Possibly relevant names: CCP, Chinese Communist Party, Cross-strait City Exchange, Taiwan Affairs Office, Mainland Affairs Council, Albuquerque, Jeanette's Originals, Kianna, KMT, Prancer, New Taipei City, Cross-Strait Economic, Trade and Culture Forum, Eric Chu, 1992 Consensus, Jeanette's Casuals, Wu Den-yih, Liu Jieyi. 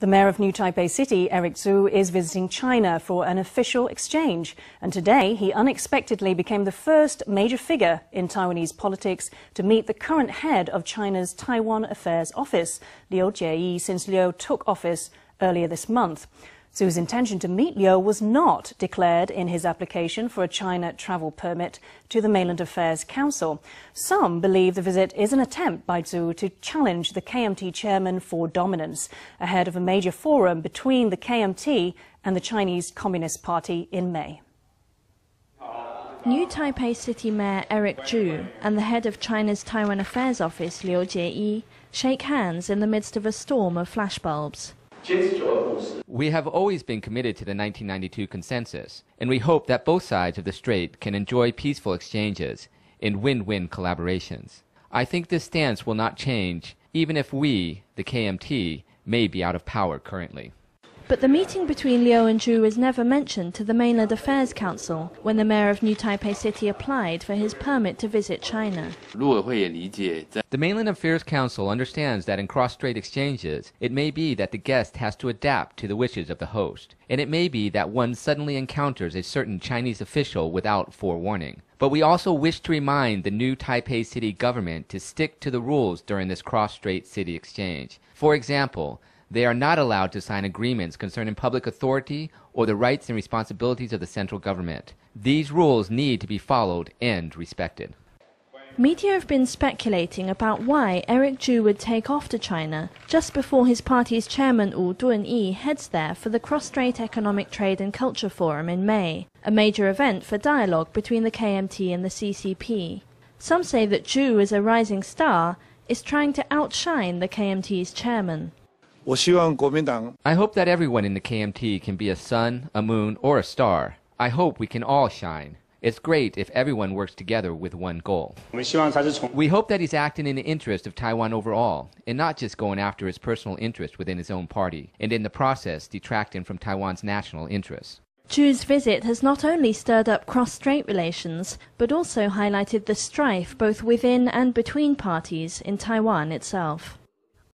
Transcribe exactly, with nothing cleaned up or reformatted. The mayor of New Taipei City, Eric Chu, is visiting China for an official exchange. And today, he unexpectedly became the first major figure in Taiwanese politics to meet the current head of China's Taiwan Affairs Office, Liu Jieyi, since Liu took office earlier this month. Chu's intention to meet Liu was not declared in his application for a China travel permit to the Mainland Affairs Council. Some believe the visit is an attempt by Chu to challenge the K M T chairman for dominance, ahead of a major forum between the K M T and the Chinese Communist Party in May. New Taipei City Mayor Eric Chu and the head of China's Taiwan Affairs Office, Liu Jieyi, shake hands in the midst of a storm of flashbulbs. We have always been committed to the nineteen ninety-two Consensus, and we hope that both sides of the strait can enjoy peaceful exchanges and win-win collaborations. I think this stance will not change, even if we, the K M T, may be out of power currently. But the meeting between Liu and Chu was never mentioned to the Mainland Affairs Council when the mayor of New Taipei City applied for his permit to visit China. The Mainland Affairs Council understands that in cross-strait exchanges, it may be that the guest has to adapt to the wishes of the host, and it may be that one suddenly encounters a certain Chinese official without forewarning. But we also wish to remind the New Taipei City government to stick to the rules during this cross-strait city exchange. For example, they are not allowed to sign agreements concerning public authority or the rights and responsibilities of the central government. These rules need to be followed and respected. Media have been speculating about why Eric Chu would take off to China just before his party's chairman Wu Den-yih heads there for the Cross-Strait Economic, Trade and Culture Forum in May, a major event for dialogue between the K M T and the C C P. Some say that Chu, as a rising star, is trying to outshine the K M T's chairman. I hope that everyone in the K M T can be a sun, a moon, or a star. I hope we can all shine. It's great if everyone works together with one goal. We hope that he's acting in the interest of Taiwan overall, and not just going after his personal interest within his own party, and in the process detracting from Taiwan's national interests. Chu's visit has not only stirred up cross-strait relations, but also highlighted the strife both within and between parties in Taiwan itself.